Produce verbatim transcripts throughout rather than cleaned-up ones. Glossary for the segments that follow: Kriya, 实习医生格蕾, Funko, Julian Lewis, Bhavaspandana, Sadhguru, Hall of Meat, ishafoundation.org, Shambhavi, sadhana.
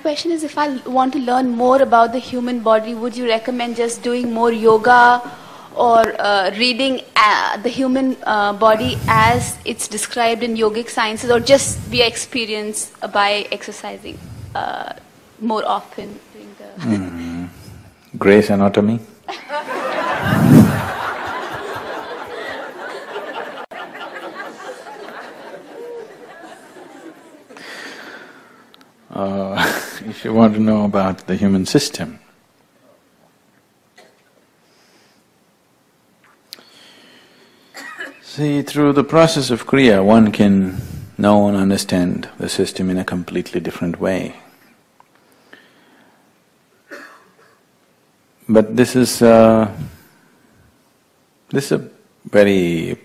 question is, if I want to learn more about the human body, would you recommend just doing more yoga or uh, reading uh, the human uh, body as it's described in yogic sciences, or just via experience uh, by exercising uh, more often? Doing the mm. Grey's Anatomy? Uh, if you want to know about the human system, see, through the process of Kriya, one can know and understand the system in a completely different way. But this is a, this is a very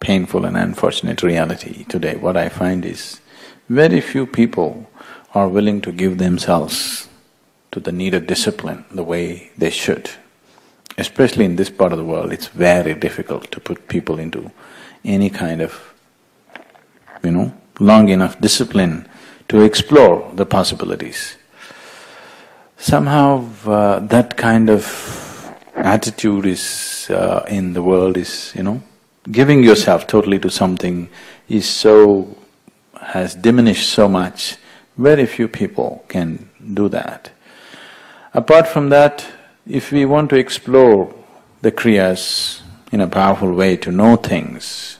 painful and unfortunate reality today. What I find is very few people are willing to give themselves to the needed discipline the way they should. Especially in this part of the world, it's very difficult to put people into any kind of, you know, long enough discipline to explore the possibilities. Somehow uh, that kind of attitude is uh, in the world is, you know, giving yourself totally to something is so… has diminished so much. Very few people can do that. Apart from that, if we want to explore the Kriyas in a powerful way to know things,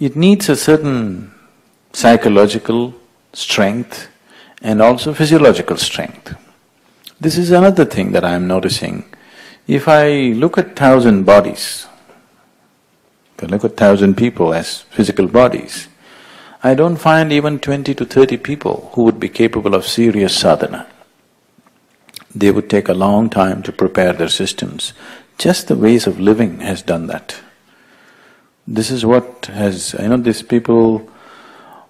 it needs a certain psychological strength and also physiological strength. This is another thing that I am noticing. If I look at thousand bodies, if I look at thousand people as physical bodies, I don't find even twenty to thirty people who would be capable of serious sadhana. They would take a long time to prepare their systems. Just the ways of living has done that. This is what has… you know, these people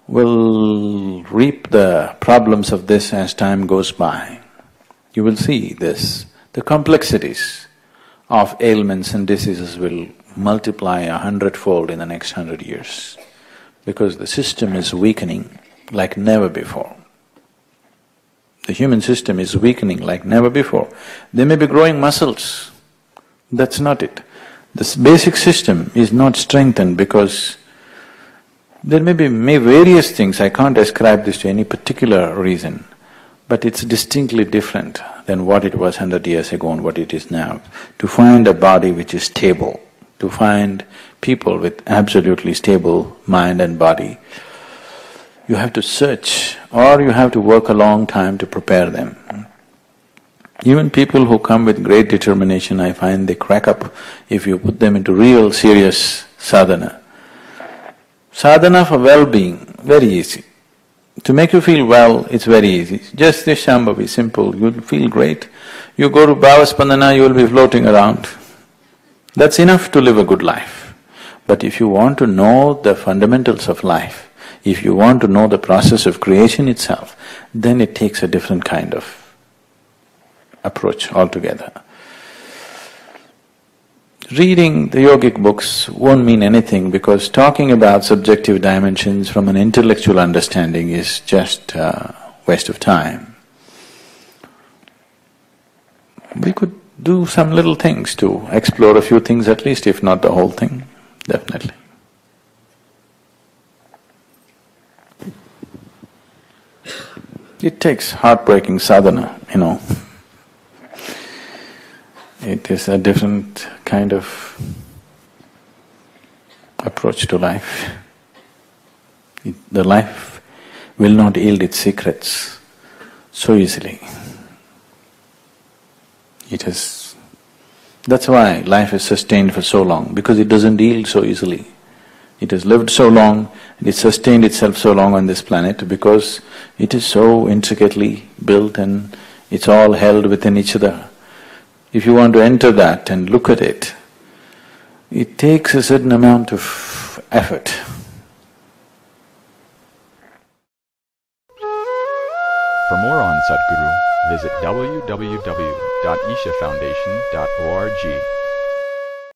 will reap the problems of this as time goes by. You will see this. The complexities of ailments and diseases will multiply a hundredfold in the next hundred years. Because the system is weakening like never before. The human system is weakening like never before. They may be growing muscles, that's not it. This basic system is not strengthened because there may be may various things, I can't ascribe this to any particular reason, but it's distinctly different than what it was hundred years ago and what it is now. To find a body which is stable, to find people with absolutely stable mind and body, you have to search, or you have to work a long time to prepare them. Even people who come with great determination, I find they crack up if you put them into real serious sadhana. Sadhana for well-being, very easy. To make you feel well, it's very easy. Just this Shambhavi, simple, you'll feel great. You go to Bhavaspandana, you'll be floating around. That's enough to live a good life. But if you want to know the fundamentals of life, if you want to know the process of creation itself, then it takes a different kind of approach altogether. Reading the yogic books won't mean anything, because talking about subjective dimensions from an intellectual understanding is just a waste of time. We could do some little things to explore a few things at least, if not the whole thing, definitely. It takes heartbreaking sadhana, you know. It is a different kind of approach to life. It, the life will not yield its secrets so easily. It is… that's why life is sustained for so long, because it doesn't yield so easily. It has lived so long, and it sustained itself so long on this planet, because it is so intricately built and it's all held within each other. If you want to enter that and look at it, it takes a certain amount of effort. For more on Sadhguru, visit w w w dot isha foundation dot org.